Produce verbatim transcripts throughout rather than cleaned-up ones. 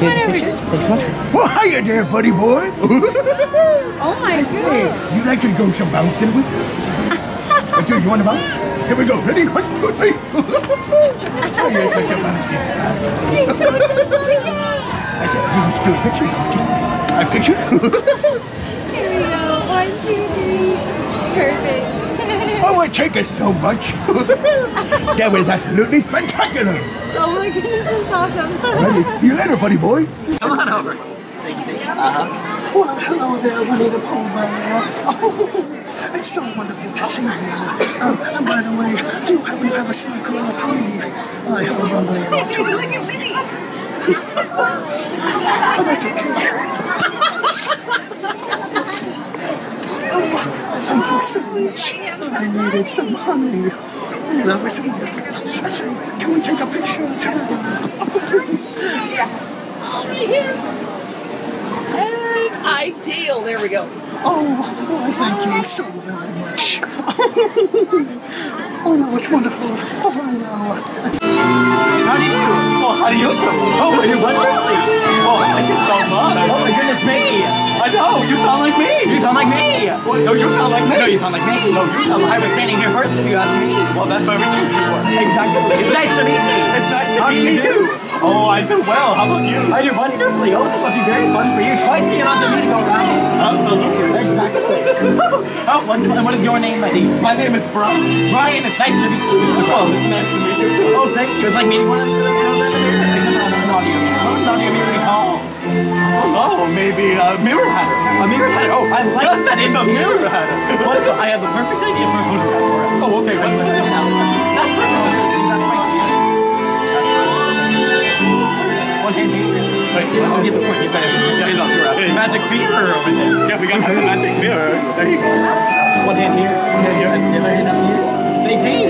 Whatever. Thanks so much. Well, hiya there, buddy boy. Oh, my goodness. You like to go some bouncing with me? Do you want to bounce? Here we go. Ready? One, two, three. Oh, you're such a bouncy. So I said, you must do a picture. A picture? Here we go. One, two, three. Perfect. Oh, it takes us so much. That was absolutely spectacular. Oh my goodness, it's awesome. Right, see you later, buddy boy. Come on over. Thank you. Uh-huh. Well, hello there, Winnie the Pooh man. Oh, it's so wonderful to see you. Um, and by the way, do you happen to have a snack or a honey? I have a runway or two. Look at Winnie. Oh, that's okay. Oh, thank you so much. I needed some honey. That was so wonderful. So, can we take a picture of Tarzan? Yeah. Right here. And ideal. There we go. Oh, well, thank you so very much. Oh, that was wonderful. Oh, wow. How do you do? Oh, how do you do? Oh, you wonderfully. Oh, thank you so much. Oh, my goodness me. I know. You sound like me. You sound like me. No, you sound like me. No, you sound like me. No, you sound like me. I was standing here first if you asked me. Well, that's why we choose you for. Exactly. It's nice to meet you. It's nice to meet you. Me too. Oh, I do well. How about you? I do wonderfully. Oh, this must be very fun for you. Twice the amount of me to go around. Absolutely. Exactly. Oh, wonderful. And what is your name, my dear? My name is Brian. Brian, it's nice to meet you. Oh, it's nice to meet you too. Oh, thank you. It's like meeting one of the audio. Oh, maybe a mirror hatter. A mirror hatter. Oh, I like yes, that. It's a mirror hatter. Wonderful. I have the perfect idea for a photograph for it. Oh, okay. Wait, wait, wait, wait. That's perfect. One hand here. Wait, I'll get the point. You better get it off your ass. Magic mirror over there. Yeah, we got the magic mirror. There you go. One hand here. One hand here. The other hand up here. They take.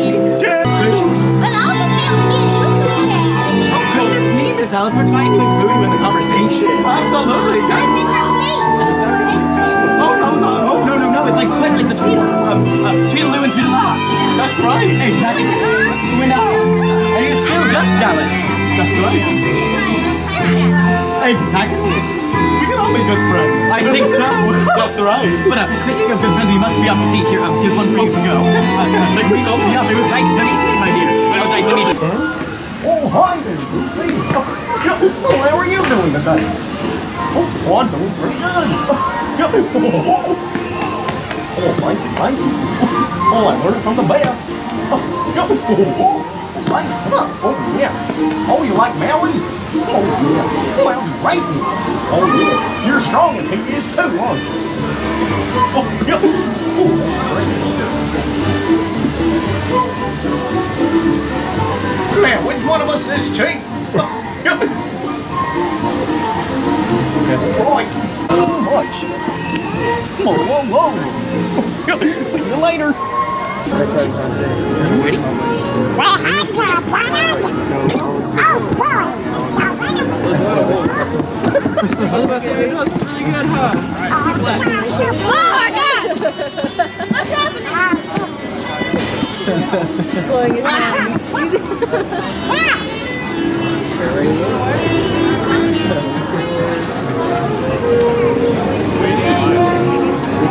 Well, I'll just be on YouTube channel. Oh, cool. This Alex, we're trying to include you in the conversation. Absolutely. I'm in her place. Oh, no, no, oh, no, no, no. It's like quite like the Tweedle. Um, uh, Tweedledoo and Tweedledum. That's right. Exactly. We know. And you can still just damn it. That's right. Exactly. We can all be good friends. I think so. That's right. But uh, speaking of good friends, we must be off to tea here. Um, here's one for you to go. Uh, thank you so much. It was nice to meet you, my dear. It was nice to meet you. Oh, hi there, Lucy. Oh, how are you doing today? Oh, wonderful. Oh, thank you, thank you. Oh, I learned from the best. Oh, thank you. Oh, yeah. Oh, you like Maui? Oh, yeah. Well, great. Oh, yeah. You're strong as he is, too, aren't you? Oh, yeah. Oh, that's great. Man, which one of us is cheap? Boy, so much. Whoa, whoa, whoa. See you later. Ready? Well, hi there, Brian. Oh, boy. That's really good, huh? Oh, my God. What's happening? Blowing his hand. We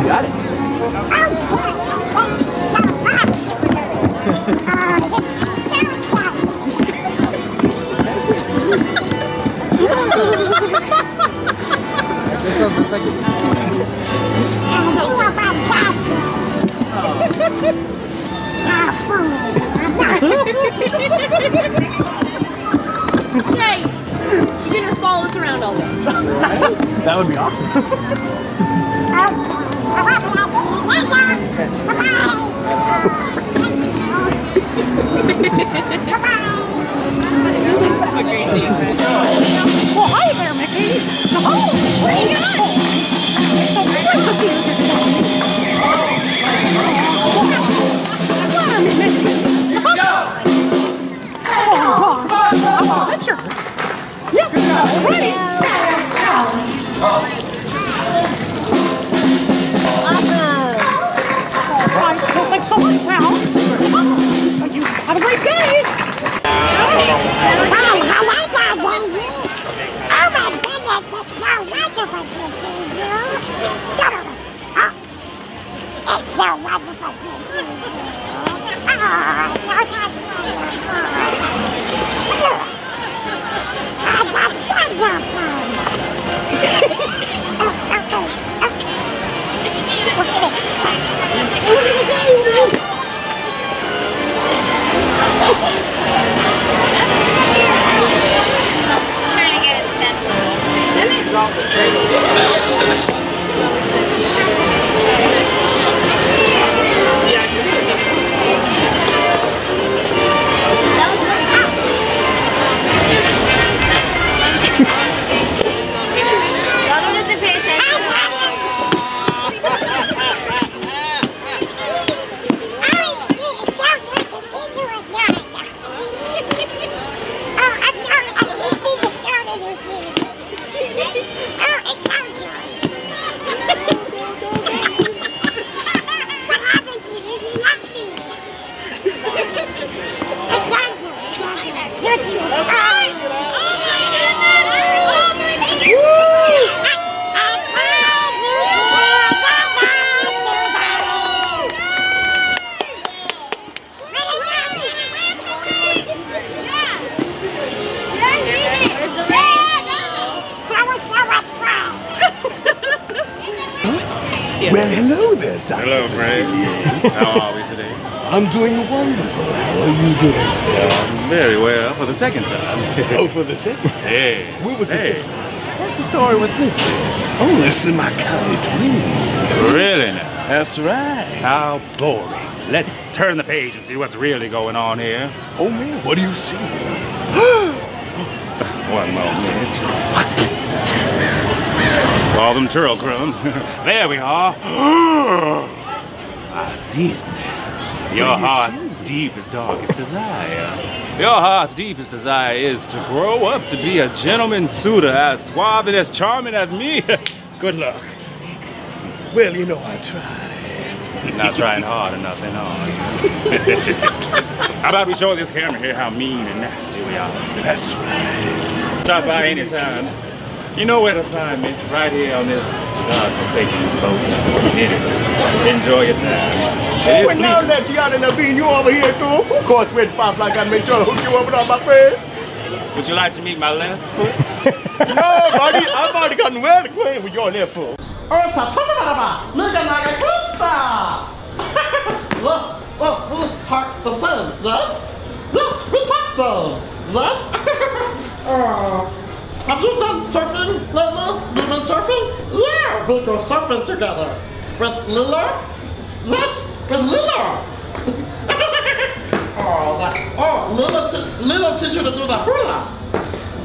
got it. This is the second one. Hey, you can just follow us around all day. Right? That would be awesome. A great team. Well, hi there, Mickey. Oh, what are you doing? It's so great to see you. Have a great day! It's so wonderful to see you. Get over here. Oh. It's so wonderful to see you. Oh, I got wonderful. I got wonderful. Oh, okay, okay. Look at this. He's trying to get his attention. This is off the table. Y'all don't have to pay attention. Well, hello there, Doctor. Hello, Frank. How are we today? I'm doing wonderful. How are you doing today? Um, very well, for the second time. Oh, for the second time? Yes. What was hey. the first time? What's the story with this? Oh, this is my college dream. Really now? That's right. How boring. Let's turn the page and see what's really going on here. Oh, man, what do you see? One moment. All them turtle crumbs. There we are. I see it. Your heart's deepest, darkest desire. Your heart's deepest desire is to grow up to be a gentleman suitor as suave and as charming as me. Good luck. Well, you know, I tried. Not trying hard or nothing hard. How about we show this camera here how mean and nasty we are? That's right. Stop by any time. You know where to find me, right here on this God-forsaken boat. Enjoy your time. Oh, and now that Tiana and Naveen, you over here too. Of course, Red Firefly got to make sure to hook you up with all my friends. Would you like to meet my left foot? No, buddy, I've already gotten well acquainted with your left foot. I'm talking look at my good star. Let's, let's talk the sun. Let's, let's, we talk some. Let's, oh. Have you done surfing, Lilo? You been surfing? Yeah, we go surfing together. With Lilo? Yes, with Lilo. Oh, that, oh, Lilo, Lilo teach you to do the hula.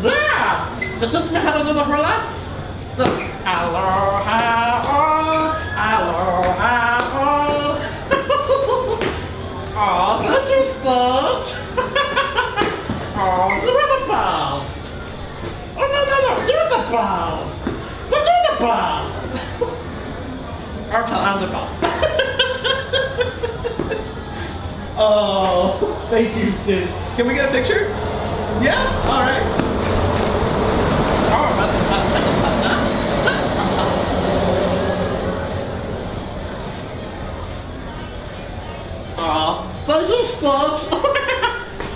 Yeah, it teach me how to do the hula. The aloha, aloha, oh, thank you, Stitch. Oh, you were the best. Oh, no, no, no, you're the best! No, you're the best! Okay, I'm the best. Oh, thank you, Stitch. Can we get a picture? Yeah? Alright. Oh, thank you, Stitch!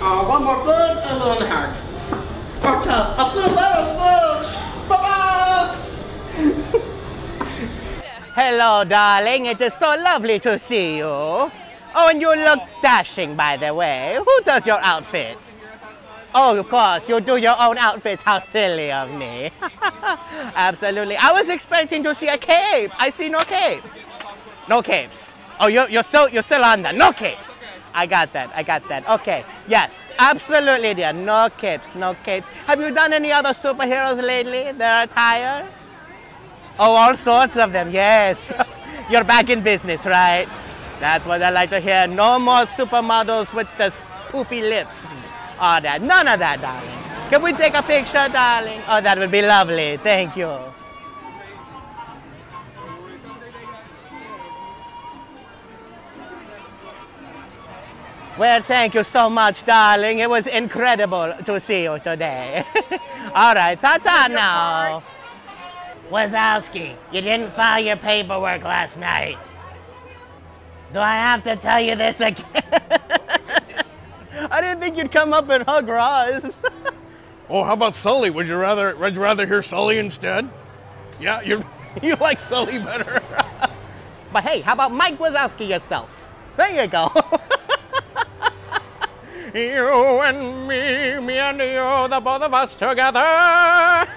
Oh, one more bud and then heart. Okay, I'll see you later, Stitch! Bye-bye! Hello, darling. It is so lovely to see you. Oh, and you look dashing, by the way. Who does your outfits? Oh, of course. You do your own outfits. How silly of me. Absolutely. I was expecting to see a cape. I see no cape. No capes. Oh, you're, you're, still, you're still on that. No capes. I got that, I got that. Okay, yes, absolutely dear. No capes, no capes. Have you done any other superheroes lately? Their attire? Oh, all sorts of them, yes. You're back in business, right? That's what I like to hear. No more supermodels with the poofy lips. All that, none of that, darling. Can we take a picture, darling? Oh, that would be lovely, thank you. Well, thank you so much, darling. It was incredible to see you today. All right, ta-ta now. Wazowski, you didn't file your paperwork last night. Do I have to tell you this again? I didn't think you'd come up and hug Roz. Oh, how about Sully? Would you rather would you rather hear Sully instead? Yeah, you you like Sully better. But hey, how about Mike Wazowski yourself? There you go. You and me, me and you, the both of us together.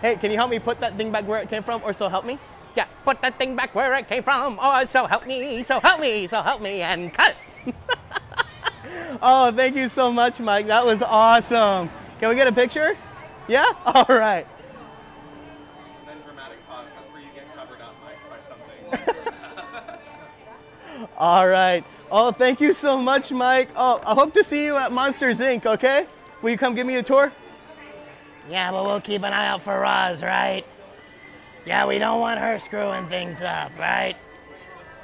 Hey, can you help me put that thing back where it came from, or so help me? Yeah, put that thing back where it came from, or so help me, so help me, so help me, and cut. Oh, thank you so much, Mike. That was awesome. Can we get a picture? Yeah? All right. And then dramatic pause. That's where you get covered up, Mike, by something. All right. Oh, thank you so much, Mike. Oh, I hope to see you at Monsters, Incorporated, okay? Will you come give me a tour? Yeah, but we'll keep an eye out for Roz, right? Yeah, we don't want her screwing things up, right?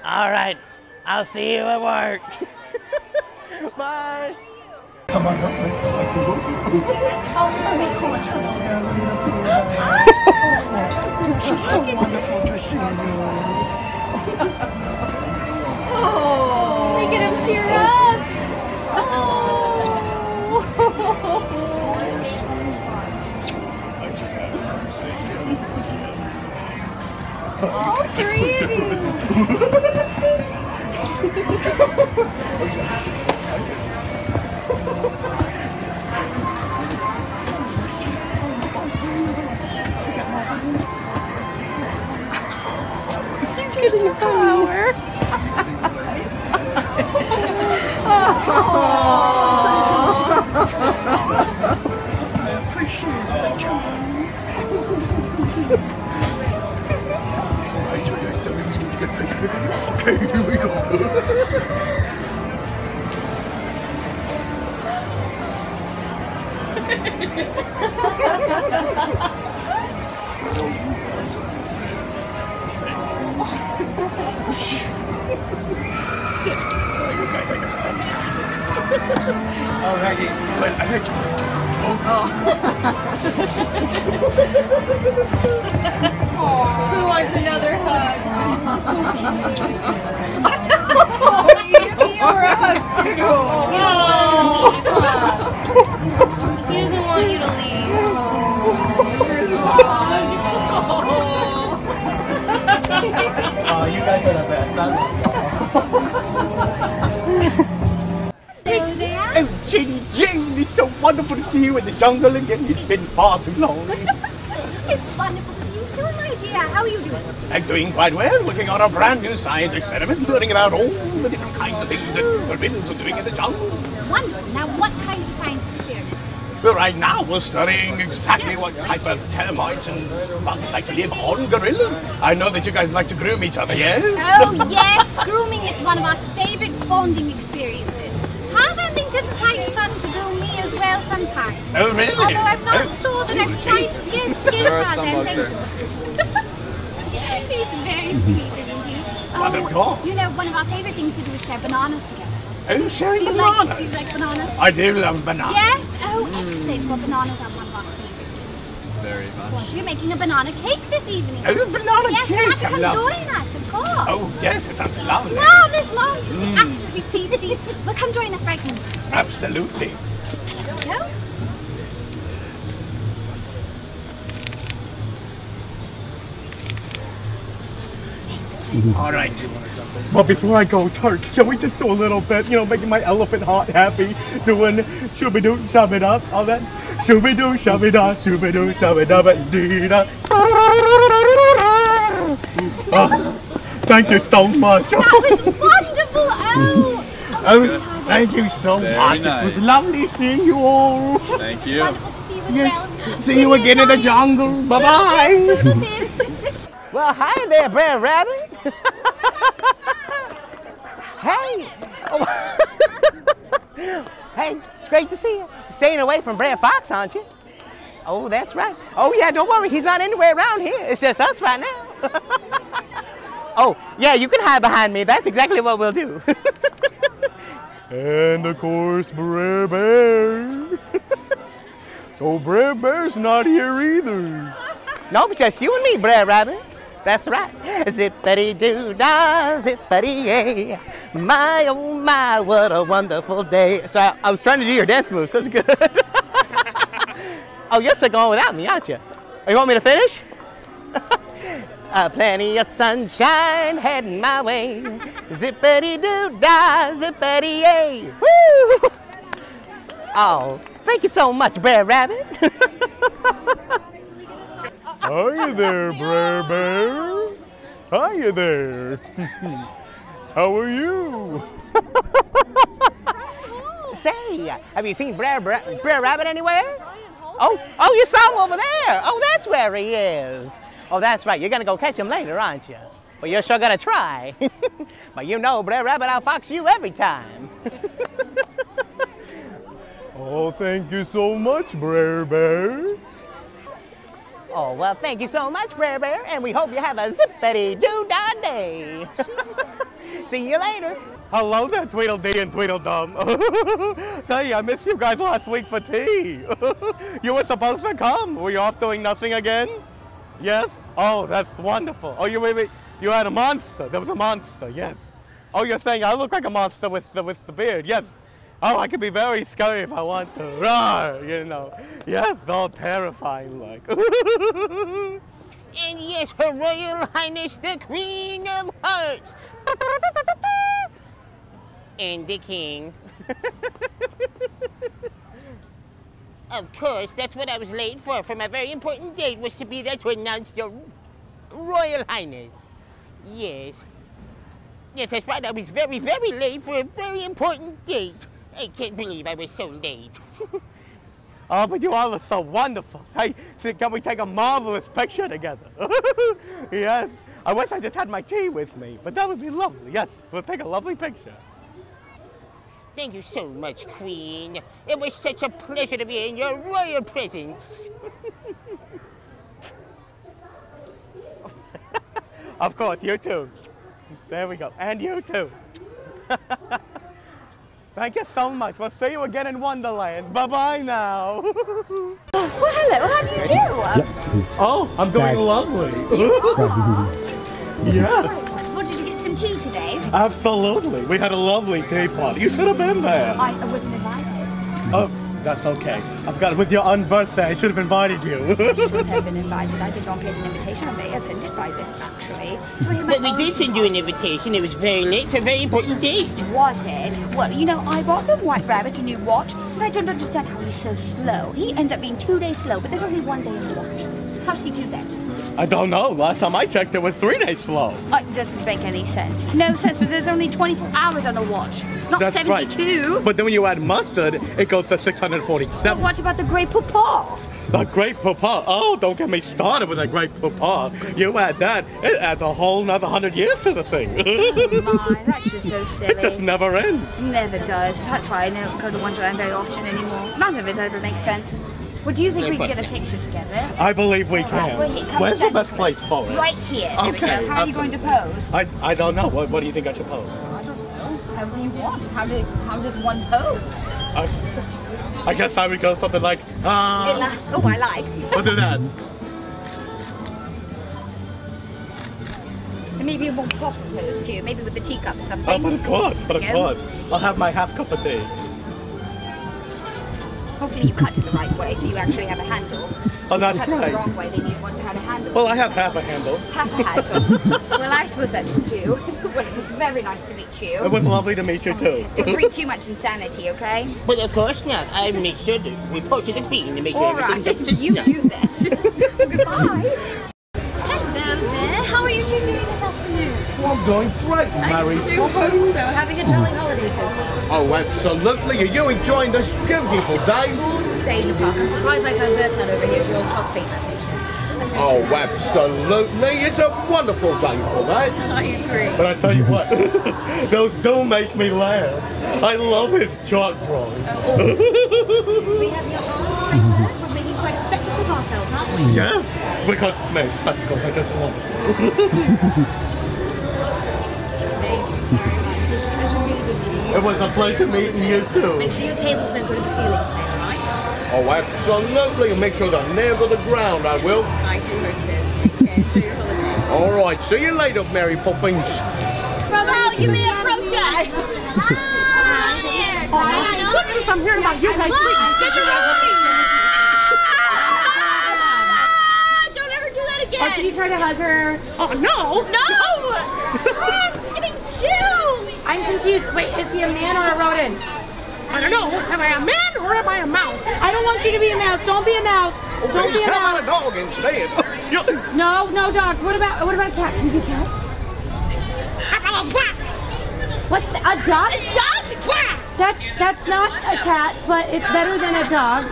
All right. I'll see you at work. Bye. She's so wonderful to see you. Oh, making him tear up. Oh. I just had to say, all three of you. He's getting a flower. I appreciate that time. I told you that we need to get bigger. Okay, here we go. Alrighty, but I think who wants another hug? You're a hug too. You don't want to leave. She doesn't want you to leave. Oh, you guys are the best. I love you. Oh, Jenny, Jenny, it's so wonderful to see you in the jungle again. It's been far too long. It's wonderful to see you too, my dear. How are you doing? I'm doing quite well. Looking on a brand new science experiment, learning about all the different kinds of things that organisms are doing in the jungle. Wonderful. Now, what kind of science experiment? Well, right now we're studying exactly what type of termites and bugs like to live on gorillas. I know that you guys like to groom each other, yes? Oh, yes. Grooming is one of our favorite bonding experiences. Tarzan thinks it's quite fun to groom me as well sometimes. Oh, really? Although I'm not oh, sure that I'm quite... Yes, yes, Tarzan, thank you. He's very sweet, isn't he? Oh, but of course. You know, one of our favorite things to do is share bananas together. Oh, sharing do you bananas. Like, do you like bananas? I do love bananas. Yes? Oh, excellent. Well, bananas are one of our favorite things. Very much. Of course, we're making a banana cake this evening. Oh, banana yes, cake! Yes, you have to come love... join us, of course. Oh, yes, it sounds lovely. Now, Liz Mom's mm. be absolutely peachy. Well, come join us right in. Right? Absolutely. There we go. Excellent. All right. But before I go, Terk, can we just do a little bit, you know, making my elephant heart happy, doing shooby-doo, shub-it-up, all that? Shooby-doo, shub-it-up, shooby-doo, shub-it-up, dee-da. Oh, thank you so much. That was wonderful. Oh, oh thank you so Very much. Nice. It was lovely seeing you all. Thank you. It was wonderful to see you as yes. well. See you again in the jungle. Bye-bye. Well, hi there, Br'er Rabbit. Hey! Oh. Hey, it's great to see you. Staying away from Br'er Fox, aren't you? Oh, that's right. Oh, yeah, don't worry. He's not anywhere around here. It's just us right now. Oh, yeah, you can hide behind me. That's exactly what we'll do. And, of course, Br'er Bear. Oh, Br'er Bear's not here either. No, it's just you and me, Br'er Rabbit. That's right. Zippity-doo-dah, zippity-yay. My, oh my, what a wonderful day. So I, I was trying to do your dance moves. That's good. Oh, you're still going without me, aren't you? Oh, you want me to finish? uh, plenty of sunshine heading my way. Zippity-doo-dah, zippity-yay. Woo! Oh, thank you so much, Br'er Rabbit. Hiya there, Br'er Bear. Hiya there. How are you? Say, have you seen Br'er, Br'er, Br'er Rabbit anywhere? Oh, oh, you saw him over there. Oh, that's where he is. Oh, that's right. You're going to go catch him later, aren't you? Well, you're sure going to try. But you know, Br'er Rabbit, I'll fox you every time. Oh, thank you so much, Br'er Bear. Oh, well, thank you so much, Br'er Bear, and we hope you have a zippity-doo-dah day. See you later. Hello there, Tweedledee and Tweedledum. Hey, I missed you guys last week for tea. You were supposed to come. Were you off doing nothing again? Yes? Oh, that's wonderful. Oh, you wait, wait. You had a monster. There was a monster, yes. Oh, you're saying I look like a monster with the, with the beard, yes. Oh, I could be very scary if I want to. Roar, you know. Yes, all terrifying like. And yes, Her Royal Highness the Queen of Hearts. And the King. Of course, that's what I was late for. For my very important date was to be there to announce your Royal Highness. Yes. Yes, that's right. I was very, very late for a very important date. I can't believe I was so late. Oh, but you all look so wonderful. Hey, can we take a marvelous picture together? Yes. I wish I just had my tea with me, but that would be lovely. Yes, we'll take a lovely picture. Thank you so much, Queen. It was such a pleasure to be in your royal presence. Of course, you too. There we go. And you too. Thank you so much. We'll see you again in Wonderland. Bye-bye now. Well, hello. How do you do? Oh, I'm doing lovely. Yeah. Well, did you get some tea today? Absolutely. We had a lovely tea party. You should have been there. I wasn't invited. Oh, that's okay. I've got it with your unbirthday. I should have invited you. I should have been invited. I did not get an invitation. I may have offended by this, actually. So I but we did send you an invitation. It was very late for a very important date. Was it? Well, you know, I bought the White Rabbit a new watch, but I don't understand how he's so slow. He ends up being two days slow, but there's only one day in the watch. How's he do that? I don't know. Last time I checked, it was three days slow. Uh, it doesn't make any sense. No sense, but there's only twenty-four hours on a watch, not that's seventy-two. Right. But then when you add mustard, it goes to six hundred forty-seven. But what about the Great Pawpaw? The Great Pawpaw? Oh, don't get me started with the Great Pawpaw. You add that, it adds a whole nother hundred years to the thing. Oh my, that's just so silly. It just never ends. Never does. That's why I don't go to Wonderland very often anymore. None of it ever makes sense. Well, do you think no we can get a picture together? I believe we All can. Right, well, where's the best place for it? Right here. Okay. There we go. How absolutely. Are you going to pose? I, I don't know. What, what do you think I should pose? I don't know. However you want. How, do, how does one pose? I, I guess I would go something like, ah. Uh, oh, I like. We'll do that. And maybe a more proper pose too, maybe with the teacup or something. Oh, but of course, but of yeah. course. I'll have my half cup of tea. Hopefully you cut it the right way so you actually have a handle. Oh, that's right. If you cut it the wrong way, then you'd want to have a handle. Well, I have half a handle. Half a handle. Well, I suppose that would do. Well, it was very nice to meet you. It was lovely to meet you, too. Don't drink too much insanity, okay? Well, of course not. I make sure to report to the Queen to make sure everything All right, you do that. Well, goodbye. Hello there. How are you two doing this afternoon? Well, I'm doing great, Mary. I do hope so. Having a jolly holiday so far. Oh, absolutely. Are you enjoying this beautiful day? Stay in the park. I'm surprised my phone bird's not over here to all top feedback pictures. Oh, absolutely. It's a wonderful day for that. I agree. But I tell you what, those do make me laugh. I love his chalk drawing. Oh, yes, we have your arm just like that. We're making quite a spectacle of ourselves, aren't we? Yes, because no, spectacles are just wonderful. Thank you very much. It was a pleasure meeting you. It was a pleasure meeting you too. Make sure your table's no good at the ceiling today, alright? Oh, absolutely. Make sure they never the ground, I will. I do hope so. Okay, enjoy your holiday. All right, see you later, Mary Poppins. Hello, you may approach us. Hi. Oh, oh, look at this, I'm hearing about you guys treating Cinderella. Don't ever do that again. Or can you try to hug her? Oh, no. No. I'm getting chills. I'm confused. Wait, is he a man or a rodent? I don't know. Am I a man or am I a mouse? I don't want you to be a mouse. Don't be a mouse. Okay, don't be a mouse. How about a dog instead? No, no dogs. What about what about a cat? Can you be a cat? How about a cat? What? A dog? A dog? A cat? That's that's not a cat, but it's better than a dog.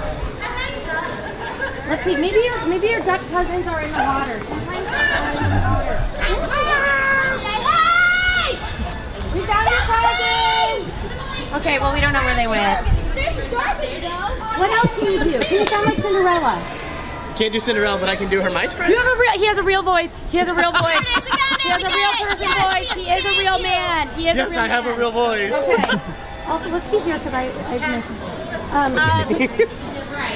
Let's see. Maybe your maybe your duck cousins are in the water. Sometimes they're in the water. Hey! We got your cousins! Okay, well, we don't know where they went. What else can you do? Can you sound like Cinderella? Can't do Cinderella, but I can do her mice friend. You have a real, he has a real voice. He has a real voice. He has a real person voice. He is a real man. He is yes, a real man. Yes, I have a real voice. Okay. Also, let's be here because I, I mentioned um, uh,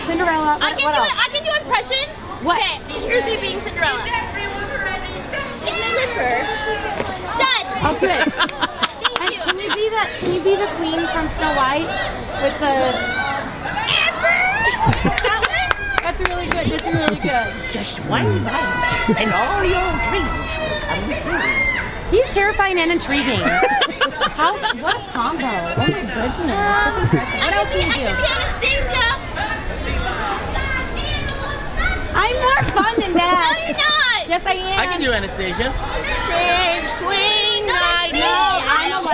Cinderella. What, I, can what do it, I can do impressions. What? Okay, here's me being Cinderella. Slipper. Done. Okay. Can you be that? Can you be the queen from Snow White with the? That's really good. That's really good. Just one night, and all your dreams will come true. He's terrifying and intriguing. How? What a combo! Oh my goodness! Um, what else can you do? I can be Anastasia. I'm more fun than that. No, you're not. Yes, I am. I can do Anastasia. Sing, swing, I know. And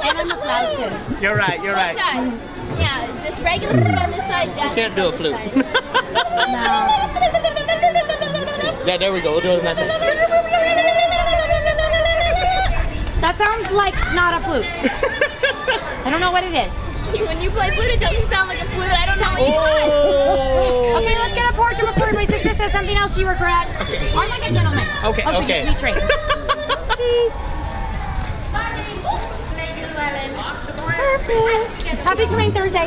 I'm a flute. You're right, you're right. Yeah, this regular flute on this side, Jess. You can't do a flute. No. Yeah, there we go. We'll do it on that side. That sounds like not a flute. I don't know what it is. When you play flute, it doesn't sound like a flute. I don't know what you oh. want. Okay, let's get a portrait report. My sister says something else she regrets. Okay. I'm like a gentleman. Okay, okay. okay. We train. Jeez. Happy Tremaine Thursday.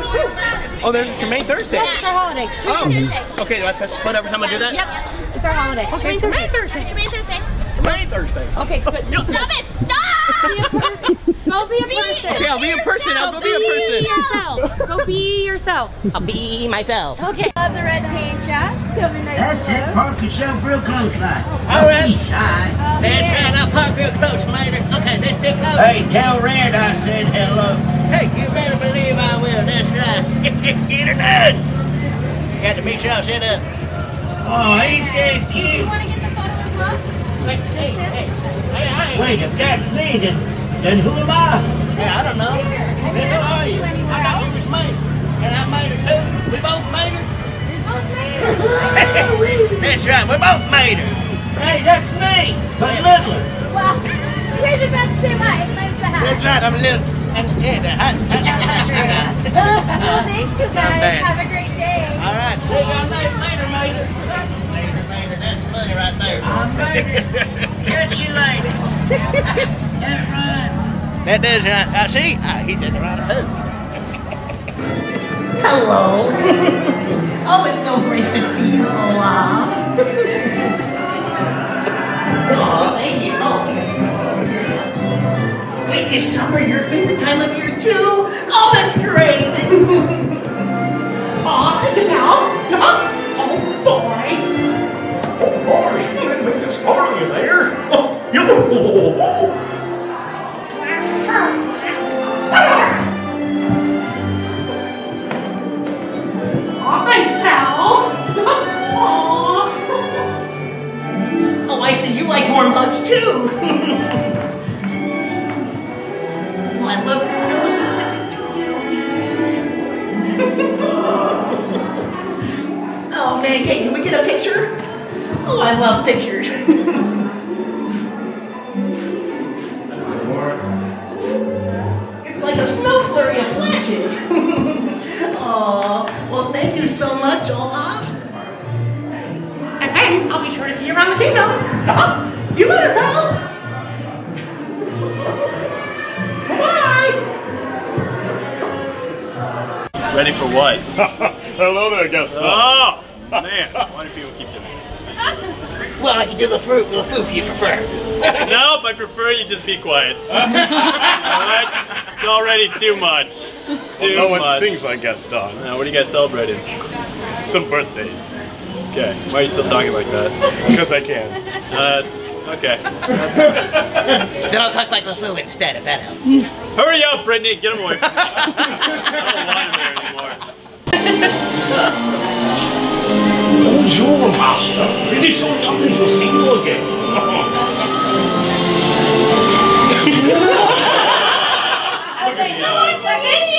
Oh, there's a Tremaine Thursday? Yes, it's our holiday. Tremaine oh. Thursday. Okay, let's just split every time I do that? Yep, it's our holiday. Oh, Tremaine Thursday. Thursday. Tremaine Thursday. Tremaine Thursday. Okay, good. No. Stop it! Stop! Be a person. Go be a person. Yeah, be a person. I'll go be a person. Be yourself. Go be yourself. I'll be myself. Okay. Love the red paint jobs. Coming nice and close. That's it. Park yourself real close, like. All right. That's right. I'll park real close, later. Okay, let's get close. Hey, tell Red I said hello. Hey, you better believe I will, that's right. Get it done! Got to make sure I set up. Oh, ain't that cute? Do you want to get the photo as well? Wait, hey, hey, hey, hey. Wait, if that's me, then, then who am I? Yeah, I don't know. I mean, who are you? I thought it was me. And I made her too. We both made her. We both made her. That's right, we both made her. Hey, that's me, but littler. Well, you guys are about the same height. That's the height. That's right, I'm little. And well, thank you guys. Have a great day. All right. See y'all later, later, later. Later, later. That's funny right there. I'm later. Catch you later. That's right. That does right. I see. Oh, he's in the right too. Hello. Oh, it's so great to see you, Olaf. Oh, thank you. Oh. Wait, is summer your favorite time of year too? Oh, that's great! Aw, look at now! Oh boy! Oh Marsh, you didn't make this far, you there? Oh, you! Aw, thanks now! Oh, I see you like warm hugs too! I love it. Oh man, hey, can we get a picture? Oh, I love pictures. It's like a snow flurry of flashes. Oh, well, thank you so much, Olaf. And then I'll be sure to see you around the kingdom. Oh, see you later, pal. Ready for what? Hello there, Gaston. Oh, man. Why do people keep doing this? Well, I can do the fruit with the food if you prefer. Nope, I prefer you just be quiet. Alright? It's already too much. Too well, no much. One sings like Gaston. Now, what are you guys celebrating? Some birthdays. Okay. Why are you still talking like that? Because I can. Uh, it's okay. Then I'll talk like LeFou instead, if that helps. Hurry up, Brittany! Get him away from me. I don't want him there anymore. Bonjour, master. It is so lovely to see you again. I was like, come on, Chuck, it's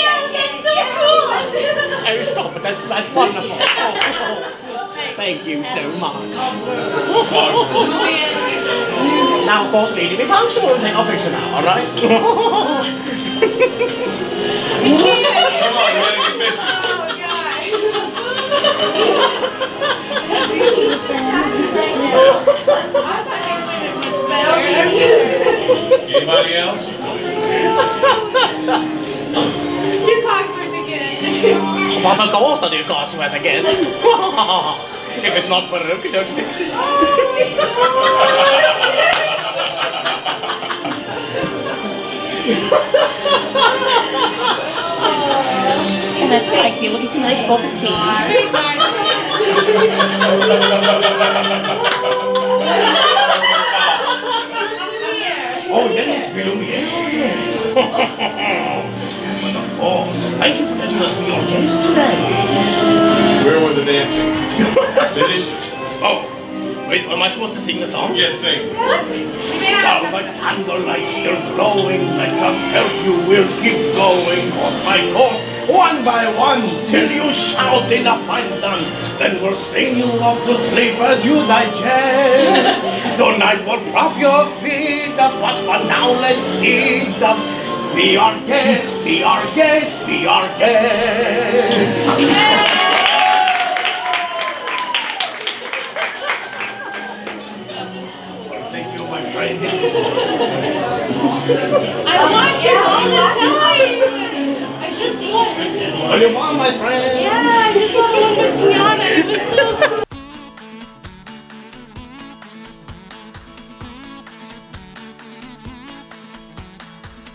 so cool. Oh, stop it. That's, that's wonderful. Thank you so much. Now, of course, Lily, be punctual and take our picture now, all right? Come on, we're oh, God. Anybody else? Your cogs went again. But of course I do cogs went again. If it's not Baroque, don't fix it. And that's what I do. We'll get you a nice bowl of tea. Oh yes, Lumiere. But of course, thank you for letting us be your guest today. Where was the dancing? Delicious. Oh, wait, am I supposed to sing the song? Yes, sing. What? Now the candlelight's still glowing. Let us help you, we'll keep going. Cause my course, one by one, till you shout enough I'm done. Then we'll sing you off to sleep as you digest. Tonight we'll prop your feet up, but for now let's eat up. Be our guest, be our guest, be our guest. Well, thank you, my friend. I want you all the time. I just want you. What do you want, my friend? Yeah.